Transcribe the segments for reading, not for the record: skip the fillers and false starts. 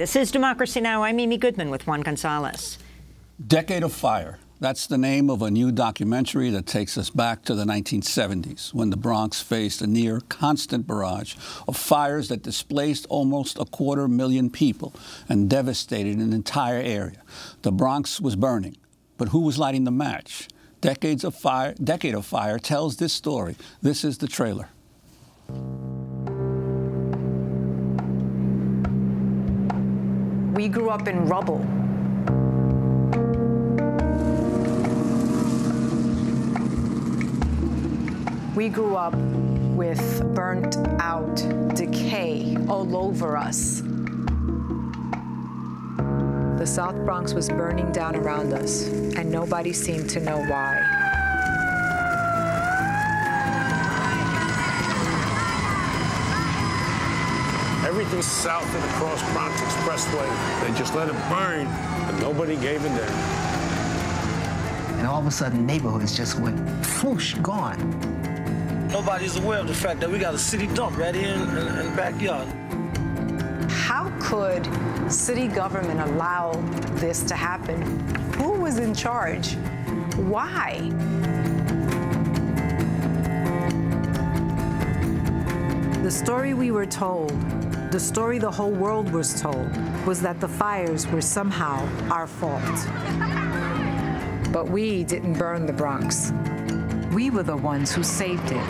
This is Democracy Now! I'm Amy Goodman with Juan Gonzalez. Decade of Fire. That's the name of a new documentary that takes us back to the 1970s, when the Bronx faced a near-constant barrage of fires that displaced almost a 250,000 people and devastated an entire area. The Bronx was burning, but who was lighting the match? Decade of Fire tells this story. This is the trailer. We grew up in rubble. We grew up with burnt out decay all over us. The South Bronx was burning down around us, and nobody seemed to know why. Everything south of the Cross Bronx Expressway, they just let it burn, and nobody gave a damn. And all of a sudden, neighborhoods just went, whoosh, gone. Nobody's aware of the fact that we got a city dump right here in the backyard. How could city government allow this to happen? Who was in charge? Why? The story we were told, the story the whole world was told, was that the fires were somehow our fault. But we didn't burn the Bronx. We were the ones who saved it.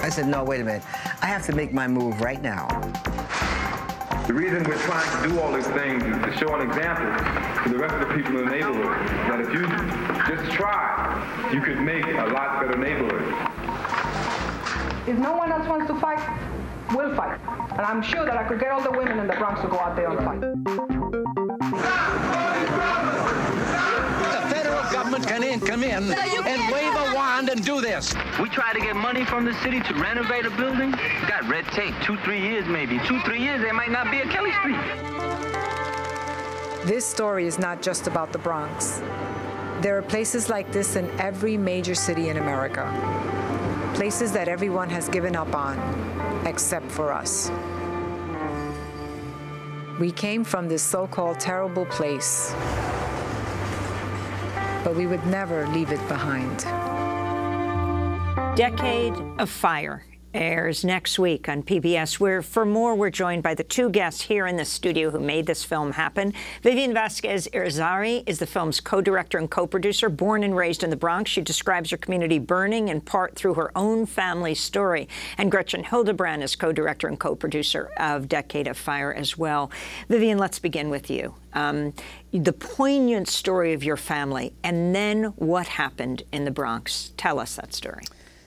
I said, no, wait a minute. I have to make my move right now. The reason we're trying to do all these things is to show an example to the rest of the people in the neighborhood that if you just try, you could make a lot better neighborhood. If no one else wants to fight, we'll fight. And I'm sure that I could get all the women in the Bronx to go out there and fight. Come in and wave a wand and do this. We tried to get money from the city to renovate a building. Got red tape, 2-3 years maybe. 2-3 years, there might not be a Kelly Street. This story is not just about the Bronx. There are places like this in every major city in America. Places that everyone has given up on, except for us. We came from this so-called terrible place, but we would never leave it behind. Decade of Fire airs next week on PBS, where, for more, we're joined by the two guests here in the studio who made this film happen. Vivian Vázquez Irizarry is the film's co-director and co-producer. Born and raised in the Bronx, she describes her community burning in part through her own family story. And Gretchen Hildebrand is co-director and co-producer of Decade of Fire as well. Vivian, let's begin with you. The poignant story of your family, and then what happened in the Bronx. Tell us that story.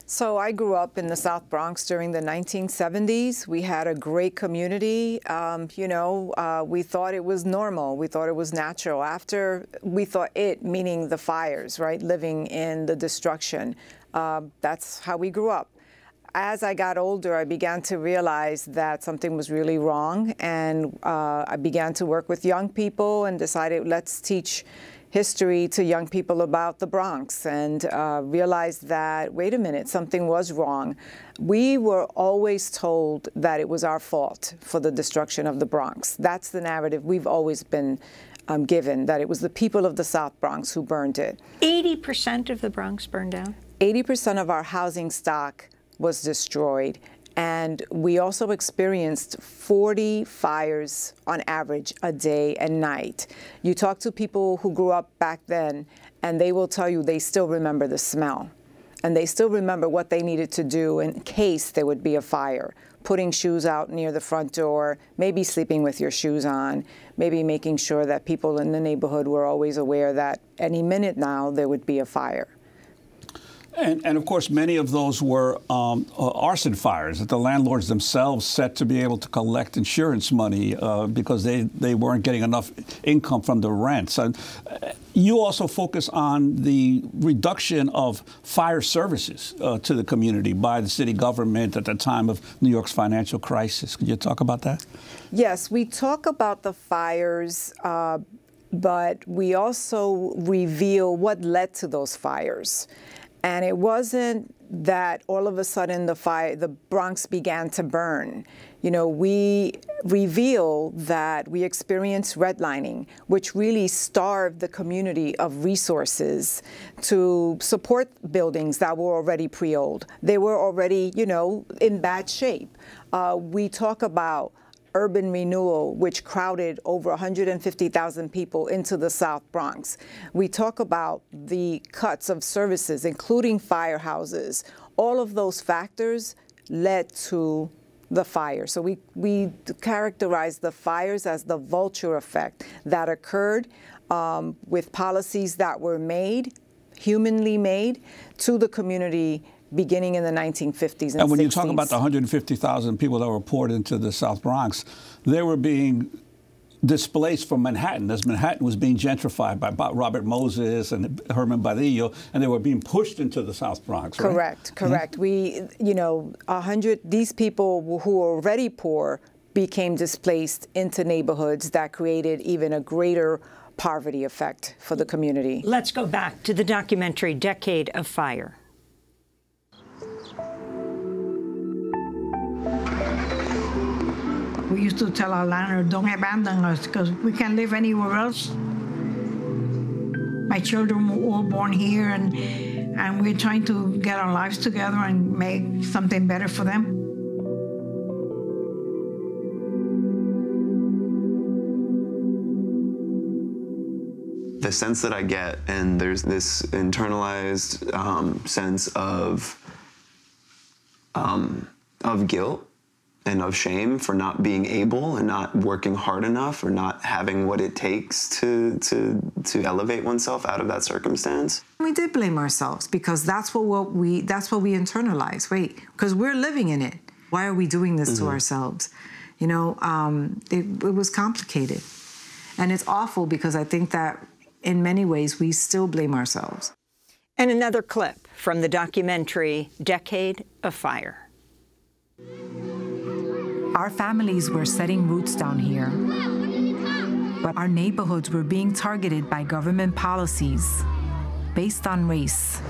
So I grew up in the South Bronx during the 1970s. We had a great community. We thought it was normal. We thought it was natural. After we thought it, meaning the fires, right, living in the destruction. That's how we grew up. As I got older, I began to realize that something was really wrong. And I began to work with young people and decided, let's teach history to young people about the Bronx, and realized that, wait a minute, something was wrong. We were always told that it was our fault for the destruction of the Bronx. That's the narrative we've always been given, that it was the people of the South Bronx who burned it. 80% of the Bronx burned down? 80% of our housing stock was destroyed. And we also experienced 40 fires on average a day and night. You talk to people who grew up back then, and they will tell you they still remember the smell. And they still remember what they needed to do in case there would be a fire. Putting shoes out near the front door, maybe sleeping with your shoes on, maybe making sure that people in the neighborhood were always aware that any minute now there would be a fire. And of course, many of those were arson fires that the landlords themselves set to be able to collect insurance money because they weren't getting enough income from the rents. And you also focus on the reduction of fire services to the community by the city government at the time of New York's financial crisis. Could you talk about that? Yes, we talk about the fires, but we also reveal what led to those fires. And it wasn't that all of a sudden the Bronx began to burn. You know, we reveal that we experienced redlining, which really starved the community of resources to support buildings that were already pre-owned. They were already, you know, in bad shape. We talk about urban renewal, which crowded over 150,000 people into the South Bronx. We talk about the cuts of services, including firehouses. All of those factors led to the fire. So we characterize the fires as the vulture effect that occurred with policies that were made, humanly made, to the community beginning in the 1950s and 60s. And when you talk about the 150,000 people that were poured into the South Bronx, they were being displaced from Manhattan, as Manhattan was being gentrified by Robert Moses and Herman Badillo, and they were being pushed into the South Bronx, right? Correct, correct. Mm-hmm. We, you know, these people who were already poor became displaced into neighborhoods that created even a greater poverty effect for the community. Let's go back to the documentary Decade of Fire. We used to tell our landlord, don't abandon us, because we can't live anywhere else. My children were all born here, and we're trying to get our lives together and make something better for them. The sense that I get, and there's this internalized sense of guilt and of shame for not being able and not working hard enough or not having what it takes to elevate oneself out of that circumstance. We did blame ourselves because that's what we internalize. Wait, because we're living in it. Why are we doing this to ourselves? You know, it was complicated. And it's awful because I think that in many ways we still blame ourselves. And another clip from the documentary Decade of Fire. Our families were setting roots down here, but our neighborhoods were being targeted by government policies based on race.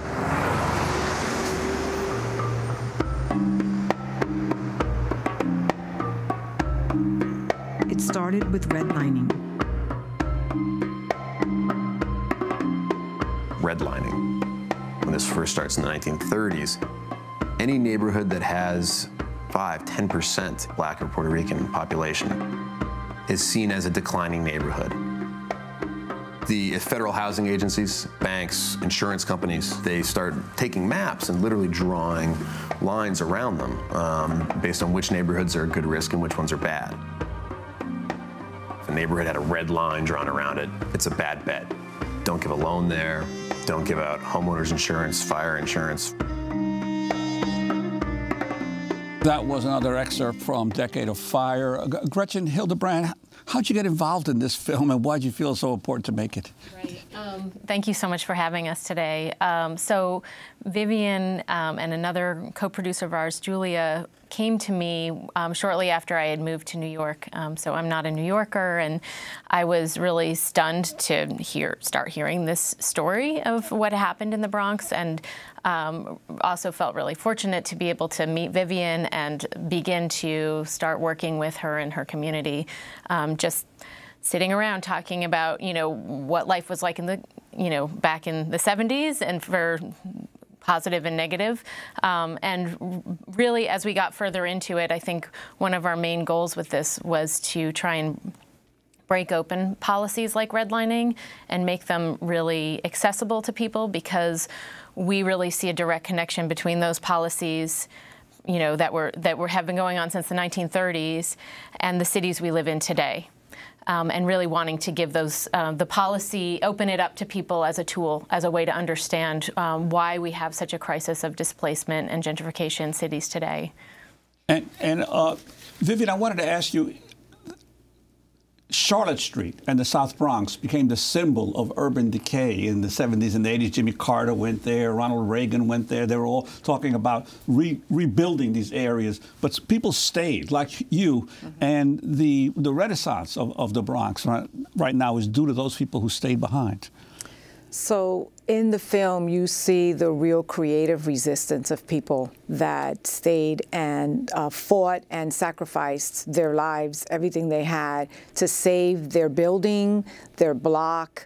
It started with redlining. Redlining, when this first starts in the 1930s, any neighborhood that has 5–10% Black or Puerto Rican population is seen as a declining neighborhood. The federal housing agencies, banks, insurance companies, they start taking maps and literally drawing lines around them based on which neighborhoods are a good risk and which ones are bad. If a neighborhood had a red line drawn around it, it's a bad bet. Don't give a loan there. Don't give out homeowners insurance, fire insurance. That was another excerpt from Decade of Fire. Gretchen Hildebrand, how'd you get involved in this film and why'd you feel so important to make it? Right. Thank you so much for having us today. So Vivian and another co-producer of ours, Julia, came to me shortly after I had moved to New York. So I'm not a New Yorker, and I was really stunned to start hearing this story of what happened in the Bronx, and also felt really fortunate to be able to meet Vivian and begin to start working with her and her community. Just sitting around talking about, you know, what life was like in the, you know, back in the 70s, and for positive and negative. And really, as we got further into it, I think one of our main goals with this was to try and break open policies like redlining and make them really accessible to people, because we really see a direct connection between those policies, you know, that have been going on since the 1930s and the cities we live in today. And really wanting to give those, the policy, open it up to people as a tool, as a way to understand why we have such a crisis of displacement and gentrification in cities today. And Vivian, I wanted to ask you, Charlotte Street and the South Bronx became the symbol of urban decay in the 70s and the 80s. Jimmy Carter went there. Ronald Reagan went there. They were all talking about rebuilding these areas. But people stayed, like you, and the renaissance of the Bronx right now is due to those people who stayed behind. So In the film, you see the real creative resistance of people that stayed and fought and sacrificed their lives, everything they had, to save their building, their block,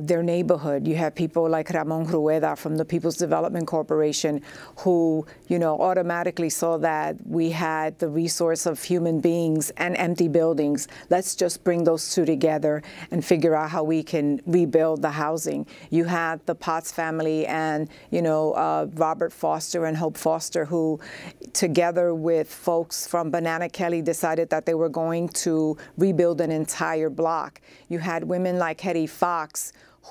their neighborhood. You have people like Ramon Rueda from the People's Development Corporation who, you know, automatically saw that we had the resource of human beings and empty buildings. Let's just bring those two together and figure out how we can rebuild the housing. You had the Potts family and, you know, Robert Foster and Hope Foster, who together with folks from Banana Kelly decided that they were going to rebuild an entire block. You had women like Hedy Fox,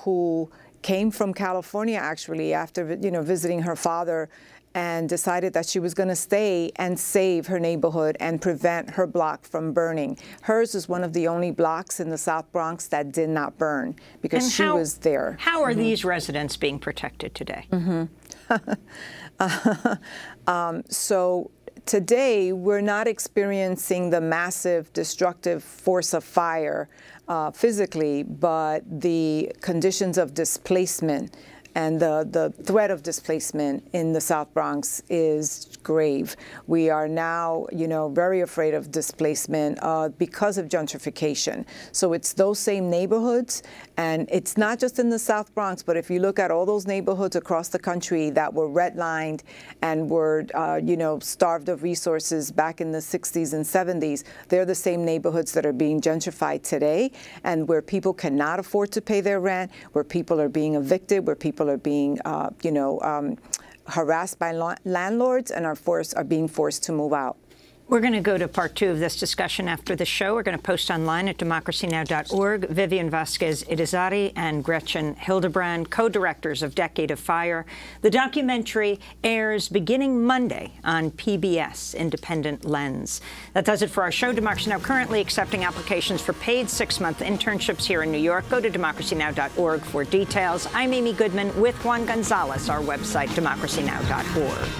who came from California actually after, you know, visiting her father, and decided that she was going to stay and save her neighborhood and prevent her block from burning. Hers is one of the only blocks in the South Bronx that did not burn because she was there. How are these residents being protected today? So today we're not experiencing the massive destructive force of fire physically, but the conditions of displacement and the threat of displacement in the South Bronx is grave. We are now, you know, very afraid of displacement because of gentrification. So it's those same neighborhoods, and it's not just in the South Bronx, but if you look at all those neighborhoods across the country that were redlined and were, you know, starved of resources back in the 60s and 70s, they're the same neighborhoods that are being gentrified today, and where people cannot afford to pay their rent, where people are being evicted, where people are being, you know, harassed by landlords and are being forced to move out. We're going to go to part two of this discussion after the show. We're going to post online at democracynow.org. Vivian Vázquez Irizarry and Gretchen Hildebrand, co-directors of Decade of Fire. The documentary airs beginning Monday on PBS Independent Lens. That does it for our show. Democracy Now! Currently accepting applications for paid six-month internships here in New York. Go to democracynow.org for details. I'm Amy Goodman with Juan Gonzalez, our website, democracynow.org.